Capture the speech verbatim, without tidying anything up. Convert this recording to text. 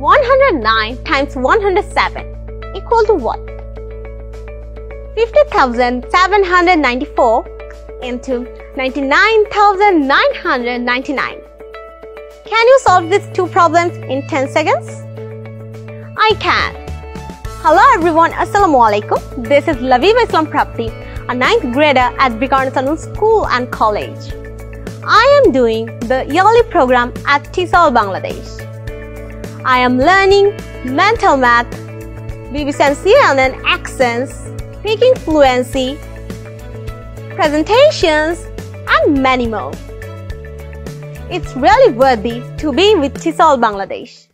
one hundred nine times one hundred seven equal to what? fifty thousand seven hundred ninety-four into ninety-nine thousand nine hundred ninety-nine. Can you solve these two problems in ten seconds? I can. Hello everyone, Assalamualaikum. This is Laviba Islam Prapti, a ninth grader at Bikarna Sanun School and College. I am doing the yearly program at TESOL Bangladesh. I am learning mental math, B B C N C N N accents, speaking fluency, presentations, and many more. It's really worthy to be with TESOL Bangladesh.